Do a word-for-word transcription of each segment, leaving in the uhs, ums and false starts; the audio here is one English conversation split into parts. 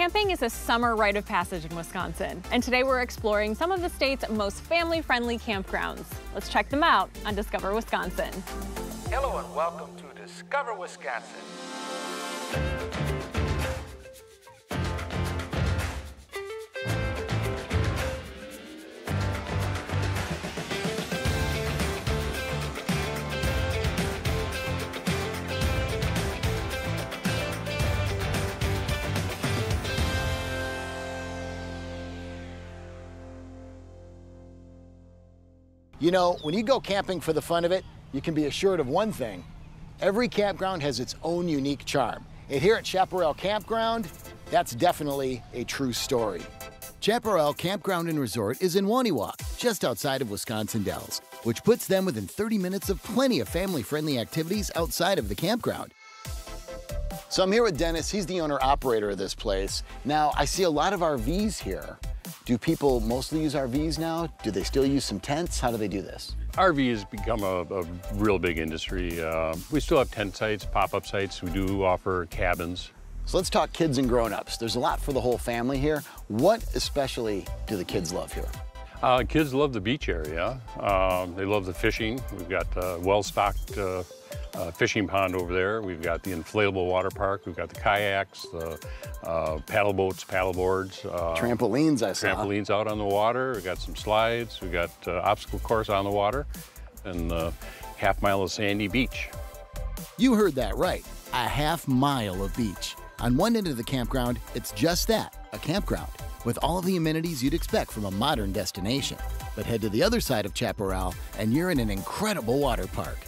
Camping is a summer rite of passage in Wisconsin, and today we're exploring some of the state's most family-friendly campgrounds. Let's check them out on Discover Wisconsin. Hello and welcome to Discover Wisconsin. You know, when you go camping for the fun of it, you can be assured of one thing. Every campground has its own unique charm. And here at Chaparral Campground, that's definitely a true story. Chaparral Campground and Resort is in Wonewoc, just outside of Wisconsin Dells, which puts them within thirty minutes of plenty of family-friendly activities outside of the campground. So I'm here with Dennis. He's the owner-operator of this place. Now, I see a lot of R Vs here. Do people mostly use R Vs now? Do they still use some tents? How do they do this? R V has become a, a real big industry. Uh, we still have tent sites, pop-up sites. We do offer cabins. So let's talk kids and grown-ups. There's a lot for the whole family here. What especially do the kids love here? Uh, kids love the beach area. Um, they love the fishing. We've got a well-stocked uh, uh, fishing pond over there. We've got the inflatable water park. We've got the kayaks, the uh, paddle boats, paddle boards. Uh, trampolines, I saw. Trampolines out on the water. We've got some slides. We've got uh, obstacle course on the water and a half mile of sandy beach. You heard that right, a half mile of beach. On one end of the campground, it's just that, a campground, with all of the amenities you'd expect from a modern destination. But head to the other side of Chaparral and you're in an incredible water park.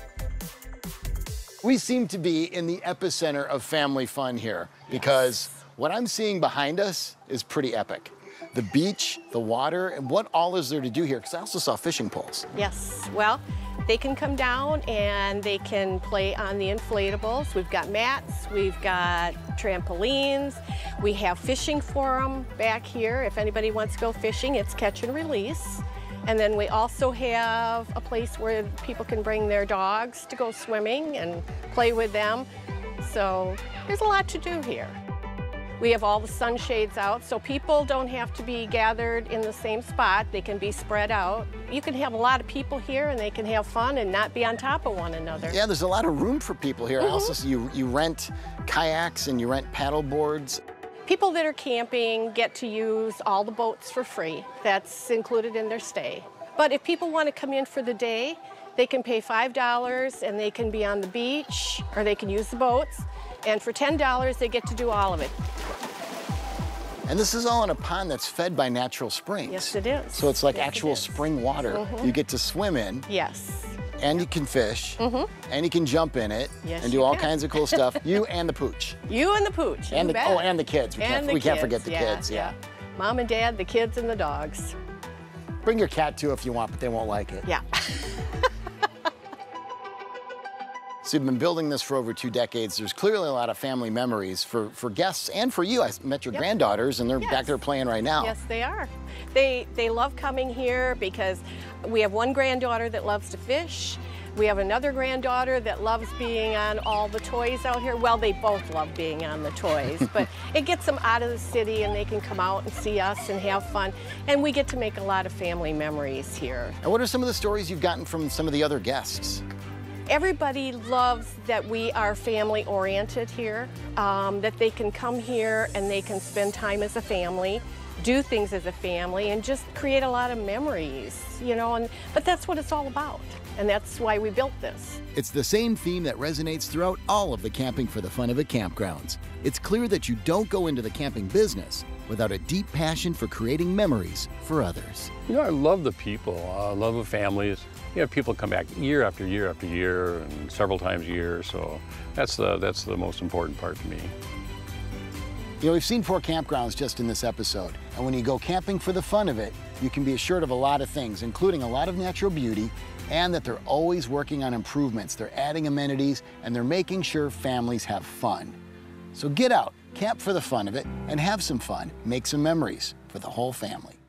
We seem to be in the epicenter of family fun here because yes. What I'm seeing behind us is pretty epic. The beach, the water, and what all is there to do here? Because I also saw fishing poles. Yes, well, they can come down and they can play on the inflatables. We've got mats, we've got trampolines, we have fishing for them back here. If anybody wants to go fishing, it's catch and release. And then we also have a place where people can bring their dogs to go swimming and play with them. So there's a lot to do here. We have all the sunshades out, so people don't have to be gathered in the same spot. They can be spread out. You can have a lot of people here, and they can have fun and not be on top of one another. Yeah, there's a lot of room for people here. Mm-hmm. I also see you, you rent kayaks and you rent paddle boards. People that are camping get to use all the boats for free. That's included in their stay. But if people want to come in for the day, they can pay five dollars, and they can be on the beach, or they can use the boats. And for ten dollars, they get to do all of it. And this is all in a pond that's fed by natural springs. Yes, it is. So it's like yes, actual it spring water. Mm-hmm. You get to swim in. Yes. And you can fish. Mm-hmm. And you can jump in it. Yes, and do all can. kinds of cool stuff. You and the pooch. You and the pooch. And the, oh, and the kids. We, and can't, the we kids. can't forget the yeah, kids. Yeah. yeah. Mom and dad, the kids, and the dogs. Bring your cat too if you want, but they won't like it. Yeah. So you've been building this for over two decades. There's clearly a lot of family memories for, for guests and for you. I met your yep. granddaughters, and they're yes. back there playing right now. Yes, they are. They, they love coming here because we have one granddaughter that loves to fish. We have another granddaughter that loves being on all the toys out here. Well, they both love being on the toys, but it gets them out of the city and they can come out and see us and have fun. And we get to make a lot of family memories here. And what are some of the stories you've gotten from some of the other guests? Everybody loves that we are family-oriented here, um, that they can come here and they can spend time as a family, do things as a family, and just create a lot of memories, you know, and, but that's what it's all about, and that's why we built this. It's the same theme that resonates throughout all of the Camping for the Fun of It campgrounds. It's clear that you don't go into the camping business without a deep passion for creating memories for others. You know, I love the people, I love the families. You have people come back year after year after year and several times a year, so that's the, that's the most important part to me. You know, we've seen four campgrounds just in this episode, and when you go camping for the fun of it, you can be assured of a lot of things, including a lot of natural beauty, and that they're always working on improvements. They're adding amenities, and they're making sure families have fun. So get out, camp for the fun of it, and have some fun, make some memories for the whole family.